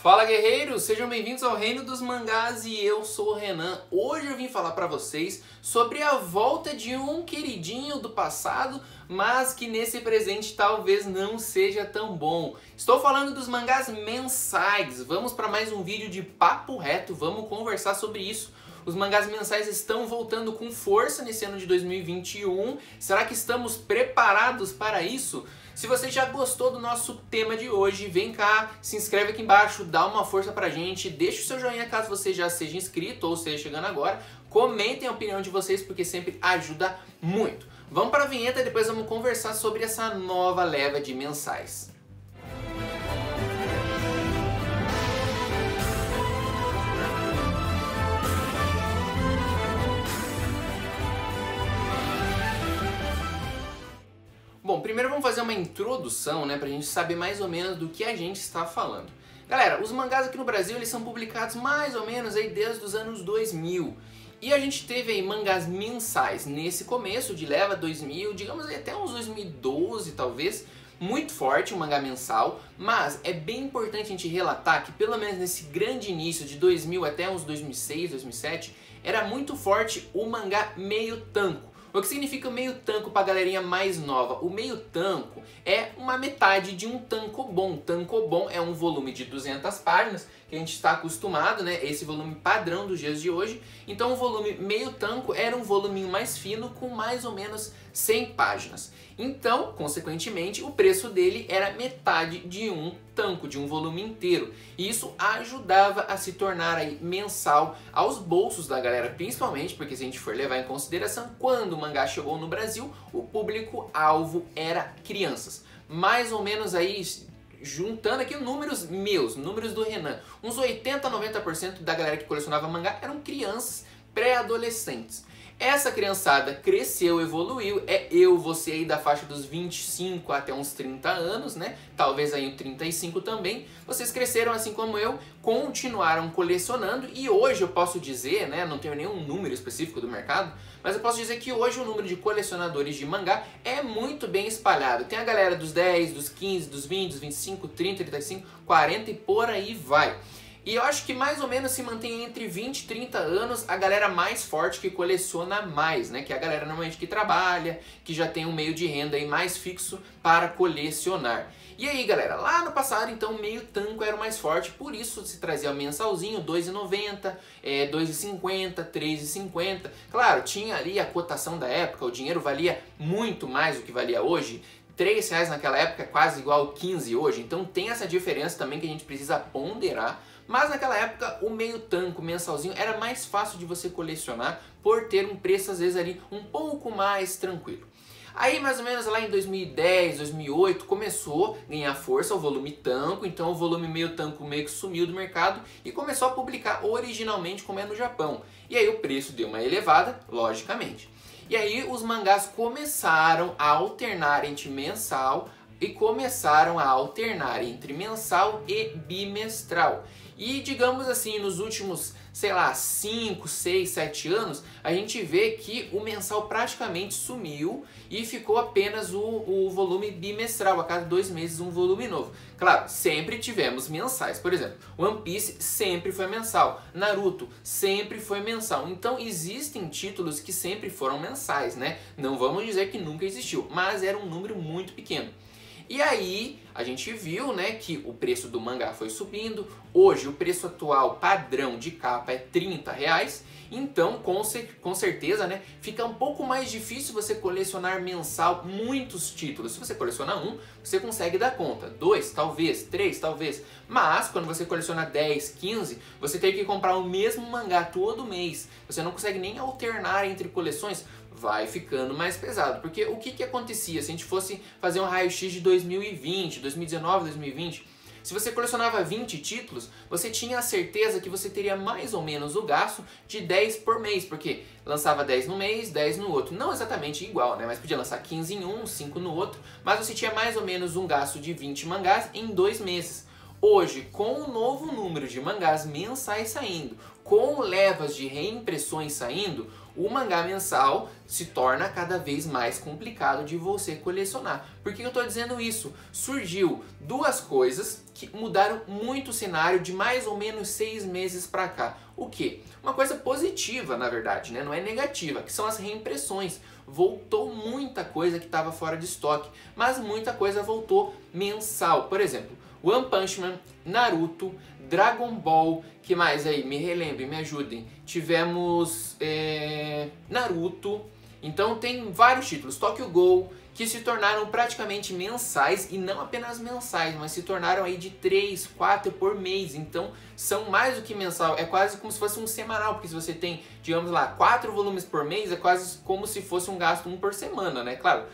Fala guerreiros, sejam bem-vindos ao Reino dos Mangás e eu sou o Renan. Hoje eu vim falar pra vocês sobre a volta de um queridinho do passado, mas que nesse presente talvez não seja tão bom. Estou falando dos mangás mensais. Vamos para mais um vídeo de papo reto, vamos conversar sobre isso. Os mangás mensais estão voltando com força nesse ano de 2021. Será que estamos preparados para isso? Se você já gostou do nosso tema de hoje, vem cá, se inscreve aqui embaixo, dá uma força pra gente, deixa o seu joinha caso você já seja inscrito ou seja chegando agora. Comentem a opinião de vocês porque sempre ajuda muito. Vamos para a vinheta e depois vamos conversar sobre essa nova leva de mensais. Bom, primeiro vamos fazer uma introdução, né, pra gente saber mais ou menos do que a gente está falando. Galera, os mangás aqui no Brasil, eles são publicados mais ou menos aí desde os anos 2000. E a gente teve aí mangás mensais nesse começo de leva 2000, digamos aí até uns 2012 talvez, muito forte o mangá mensal, mas é bem importante a gente relatar que pelo menos nesse grande início de 2000 até uns 2006, 2007, era muito forte o mangá meio tanco. O que significa o meio tanco para a galerinha mais nova? O meio tanco é uma metade de um tankobon. Tankobon é um volume de 200 páginas, que a gente está acostumado, né? Esse volume padrão dos dias de hoje. Então o volume meio tanco era um voluminho mais fino com mais ou menos 100 páginas. Então, consequentemente, o preço dele era metade de um tanco, de um volume inteiro. E isso ajudava a se tornar aí mensal aos bolsos da galera, principalmente porque se a gente for levar em consideração, quando o mangá chegou no Brasil, o público-alvo era crianças. Mais ou menos aí, juntando aqui números meus, números do Renan, uns 80, 90% da galera que colecionava mangá eram crianças, pré-adolescentes. Essa criançada cresceu, evoluiu, é eu, você aí da faixa dos 25 até uns 30 anos, né? Talvez aí uns 35 também. Vocês cresceram assim como eu, continuaram colecionando e hoje eu posso dizer, né? Não tenho nenhum número específico do mercado, mas eu posso dizer que hoje o número de colecionadores de mangá é muito bem espalhado. Tem a galera dos 10, dos 15, dos 20, dos 25, 30, 35, 40 e por aí vai. E eu acho que mais ou menos se mantém entre 20 e 30 anos a galera mais forte que coleciona mais, né? Que é a galera normalmente que trabalha, que já tem um meio de renda aí mais fixo para colecionar. E aí, galera, lá no passado, então, o meio tanco era o mais forte, por isso se trazia mensalzinho, R$ 2,90, R$ 2,50, R$ 3,50. Claro, tinha ali a cotação da época, o dinheiro valia muito mais do que valia hoje. R$ 3 naquela época é quase igual a 15 hoje, então tem essa diferença também que a gente precisa ponderar. Mas naquela época o meio tanco, mensalzinho, era mais fácil de você colecionar por ter um preço às vezes ali um pouco mais tranquilo. Aí mais ou menos lá em 2010, 2008 começou a ganhar força o volume tanco, então o volume meio tanco meio que sumiu do mercado e começou a publicar originalmente como é no Japão. E aí o preço deu uma elevada, logicamente. E aí os mangás começaram a alternar entre mensal e bimestral. E digamos assim, nos últimos, sei lá, 5, 6, 7 anos, a gente vê que o mensal praticamente sumiu e ficou apenas o volume bimestral, a cada 2 meses um volume novo. Claro, sempre tivemos mensais, por exemplo, One Piece sempre foi mensal, Naruto sempre foi mensal, então existem títulos que sempre foram mensais, né? Não vamos dizer que nunca existiu, mas era um número muito pequeno. E aí a gente viu, né, que o preço do mangá foi subindo, hoje o preço atual padrão de capa é R$ 30, então com certeza, né, fica um pouco mais difícil você colecionar mensal muitos títulos. Se você colecionar um, você consegue dar conta, 2 talvez, 3 talvez, mas quando você coleciona 10, 15, você tem que comprar o mesmo mangá todo mês, você não consegue nem alternar entre coleções. Vai ficando mais pesado, porque o que acontecia se a gente fosse fazer um raio-x de 2020, 2019, 2020? Se você colecionava 20 títulos, você tinha a certeza que você teria mais ou menos o gasto de 10 por mês, porque lançava 10 no mês, 10 no outro. Não exatamente igual, né? Mas podia lançar 15 em um, 5 no outro, mas você tinha mais ou menos um gasto de 20 mangás em 2 meses. Hoje, com o novo número de mangás mensais saindo, com levas de reimpressões saindo, o mangá mensal se torna cada vez mais complicado de você colecionar. Por que eu estou dizendo isso? Surgiu duas coisas que mudaram muito o cenário de mais ou menos 6 meses para cá. O quê? Uma coisa positiva, na verdade, né? Não é negativa, que são as reimpressões. Voltou muita coisa que estava fora de estoque, mas muita coisa voltou mensal. Por exemplo, One Punch Man, Naruto, Dragon Ball, que mais aí? Me relembrem, me ajudem. Tivemos Naruto, então tem vários títulos, Tokyo Ghoul, que se tornaram praticamente mensais, e não apenas mensais, mas se tornaram aí de 3, 4 por mês, então são mais do que mensal, é quase como se fosse um semanal, porque se você tem, digamos lá, 4 volumes por mês, é quase como se fosse um gasto 1 por semana, né, claro,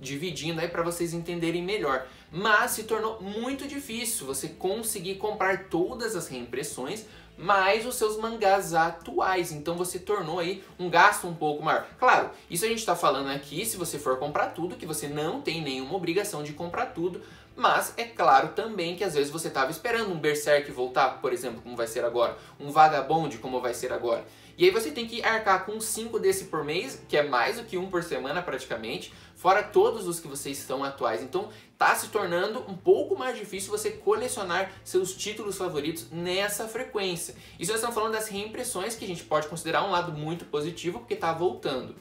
dividindo aí para vocês entenderem melhor. Mas se tornou muito difícil você conseguir comprar todas as reimpressões, mais os seus mangás atuais, então você tornou aí um gasto um pouco maior. Claro, isso a gente está falando aqui, se você for comprar tudo, que você não tem nenhuma obrigação de comprar tudo, mas é claro também que às vezes você estava esperando um Berserk voltar, por exemplo, como vai ser agora, um Vagabond, como vai ser agora. E aí você tem que arcar com 5 desse por mês, que é mais do que um por semana praticamente, fora todos os que vocês são atuais. Então tá se tornando um pouco mais difícil você colecionar seus títulos favoritos nessa frequência. Isso nós estamos falando das reimpressões, que a gente pode considerar um lado muito positivo, porque tá voltando.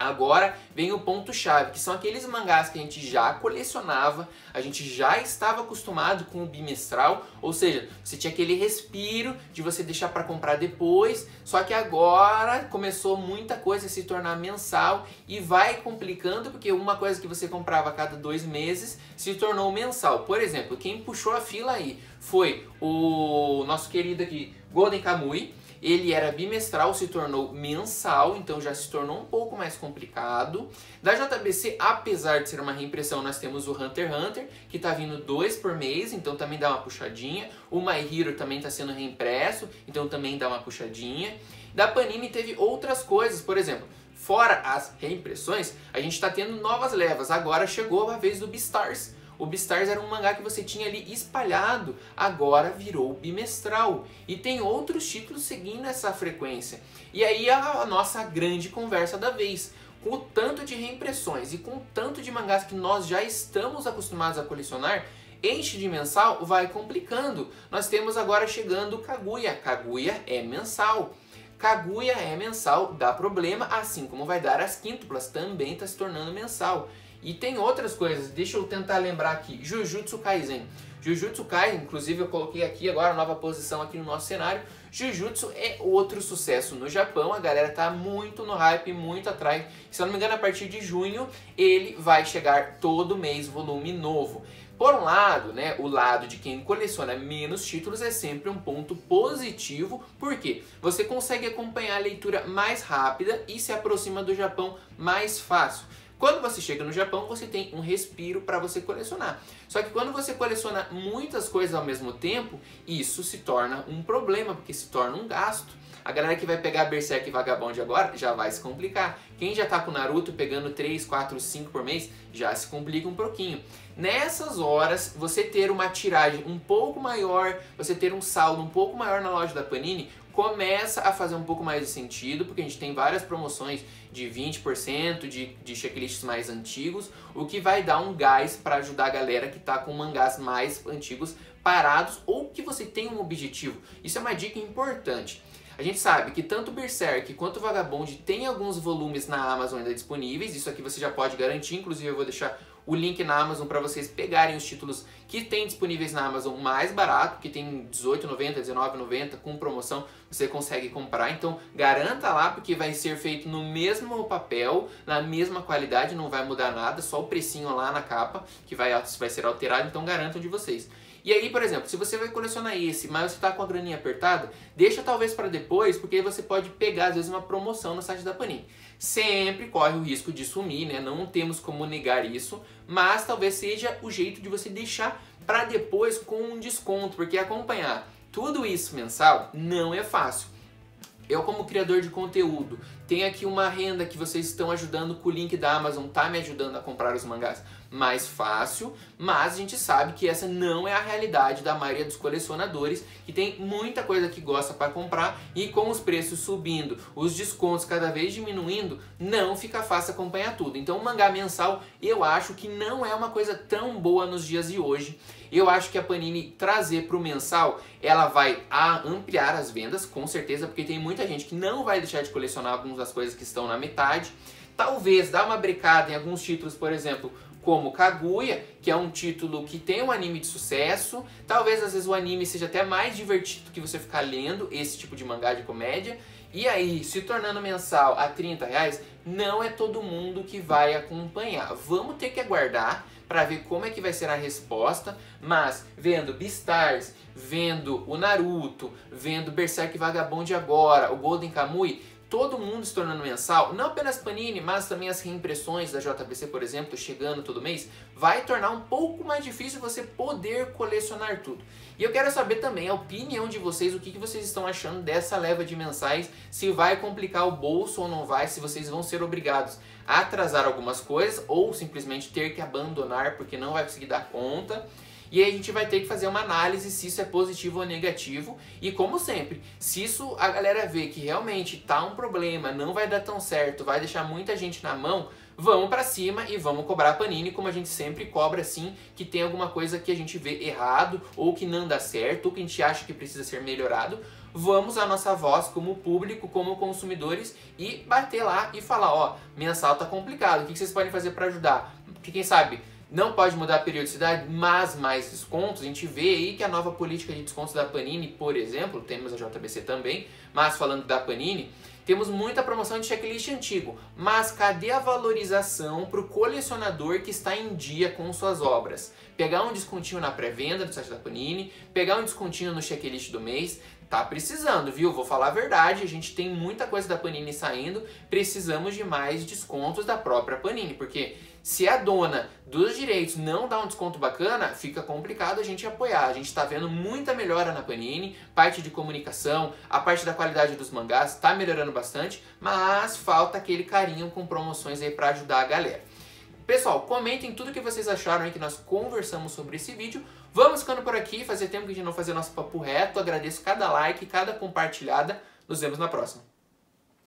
Agora vem o ponto-chave, que são aqueles mangás que a gente já colecionava, a gente já estava acostumado com o bimestral, ou seja, você tinha aquele respiro de você deixar para comprar depois, só que agora começou muita coisa a se tornar mensal e vai complicando, porque uma coisa que você comprava a cada 2 meses se tornou mensal. Por exemplo, quem puxou a fila aí foi o nosso querido aqui, Golden Kamuy. Ele era bimestral, se tornou mensal, então já se tornou um pouco mais complicado. Da JBC, apesar de ser uma reimpressão, nós temos o Hunter x Hunter, que está vindo 2 por mês, então também dá uma puxadinha. O My Hero também está sendo reimpresso, então também dá uma puxadinha. Da Panini teve outras coisas, por exemplo, fora as reimpressões, a gente está tendo novas levas. Agora chegou a vez do Beastars. O Beastars era um mangá que você tinha ali espalhado, agora virou bimestral. E tem outros títulos seguindo essa frequência. E aí a nossa grande conversa da vez. Com o tanto de reimpressões e com o tanto de mangás que nós já estamos acostumados a colecionar, enche de mensal, vai complicando. Nós temos agora chegando o Kaguya. Kaguya é mensal. Kaguya é mensal, dá problema, assim como vai dar as quíntuplas, também está se tornando mensal. E tem outras coisas, deixa eu tentar lembrar aqui, Jujutsu Kaisen. Jujutsu Kaisen, inclusive eu coloquei aqui agora a nova posição aqui no nosso cenário. Jujutsu é outro sucesso no Japão, a galera tá muito no hype, muito atrás. Se eu não me engano, a partir de junho ele vai chegar todo mês volume novo. Por um lado, né, o lado de quem coleciona menos títulos é sempre um ponto positivo, porque você consegue acompanhar a leitura mais rápida e se aproxima do Japão mais fácil. Quando você chega no Japão, você tem um respiro para você colecionar. Só que quando você coleciona muitas coisas ao mesmo tempo, isso se torna um problema, porque se torna um gasto. A galera que vai pegar Berserk e Vagabond agora já vai se complicar. Quem já tá com Naruto pegando 3, 4, 5 por mês, já se complica um pouquinho. Nessas horas, você ter uma tiragem um pouco maior, você ter um saldo um pouco maior na loja da Panini, começa a fazer um pouco mais de sentido, porque a gente tem várias promoções de 20% de checklists mais antigos, o que vai dar um gás para ajudar a galera que está com mangás mais antigos parados, ou que você tem um objetivo. Isso é uma dica importante. A gente sabe que tanto Berserk quanto Vagabond tem alguns volumes na Amazon ainda disponíveis, isso aqui você já pode garantir, inclusive eu vou deixar o link na Amazon para vocês pegarem os títulos que tem disponíveis na Amazon mais barato, que tem R$18,90, R$19,90, com promoção você consegue comprar. Então garanta lá, porque vai ser feito no mesmo papel, na mesma qualidade, não vai mudar nada, só o precinho lá na capa que vai ser alterado, então garantam de vocês. E aí, por exemplo, se você vai colecionar esse, mas você está com a graninha apertada, deixa talvez para depois, porque aí você pode pegar, às vezes, uma promoção no site da Panini. Sempre corre o risco de sumir, né? Não temos como negar isso, mas talvez seja o jeito de você deixar para depois com um desconto, porque acompanhar tudo isso mensal não é fácil. Eu, como criador de conteúdo, tenho aqui uma renda que vocês estão ajudando com o link da Amazon, tá me ajudando a comprar os mangás. mais fácil, mas a gente sabe que essa não é a realidade da maioria dos colecionadores, que tem muita coisa que gosta para comprar, e com os preços subindo, os descontos cada vez diminuindo, não fica fácil acompanhar tudo. Então o mangá mensal eu acho que não é uma coisa tão boa nos dias de hoje. Eu acho que a Panini trazer para o mensal, ela vai ampliar as vendas, com certeza, porque tem muita gente que não vai deixar de colecionar algumas das coisas que estão na metade. Talvez dar uma brecada em alguns títulos, por exemplo, como Kaguya, que é um título que tem um anime de sucesso. Talvez às vezes o anime seja até mais divertido que você ficar lendo esse tipo de mangá de comédia. E aí, se tornando mensal a R$30, não é todo mundo que vai acompanhar. Vamos ter que aguardar para ver como é que vai ser a resposta, mas vendo Beastars, vendo o Naruto, vendo Berserk e Vagabond agora, o Golden Kamuy, todo mundo se tornando mensal, não apenas Panini, mas também as reimpressões da JBC, por exemplo, chegando todo mês, vai tornar um pouco mais difícil você poder colecionar tudo. E eu quero saber também a opinião de vocês, o que vocês estão achando dessa leva de mensais, se vai complicar o bolso ou não vai, se vocês vão ser obrigados a atrasar algumas coisas ou simplesmente ter que abandonar porque não vai conseguir dar conta. E aí a gente vai ter que fazer uma análise se isso é positivo ou negativo. E como sempre, se isso a galera vê que realmente tá um problema, não vai dar tão certo, vai deixar muita gente na mão, vamos pra cima e vamos cobrar a Panini, como a gente sempre cobra, assim, que tem alguma coisa que a gente vê errado, ou que não dá certo, ou que a gente acha que precisa ser melhorado. Vamos à nossa voz como público, como consumidores, e bater lá e falar, ó, mensal tá complicado, o que vocês podem fazer pra ajudar? Porque quem sabe... não pode mudar a periodicidade, mas mais descontos. A gente vê aí que a nova política de descontos da Panini, por exemplo, temos a JBC também, mas falando da Panini, temos muita promoção de checklist antigo. Mas cadê a valorização para o colecionador que está em dia com suas obras? Pegar um descontinho na pré-venda do site da Panini, pegar um descontinho no checklist do mês... tá precisando, viu? Vou falar a verdade, a gente tem muita coisa da Panini saindo, precisamos de mais descontos da própria Panini, porque se a dona dos direitos não dá um desconto bacana, fica complicado a gente apoiar. A gente tá vendo muita melhora na Panini, parte de comunicação, a parte da qualidade dos mangás tá melhorando bastante, mas falta aquele carinho com promoções aí pra ajudar a galera. Pessoal, comentem tudo o que vocês acharam aí que nós conversamos sobre esse vídeo. Vamos ficando por aqui, fazia tempo que a gente não fazia nosso papo reto. Agradeço cada like, cada compartilhada. Nos vemos na próxima.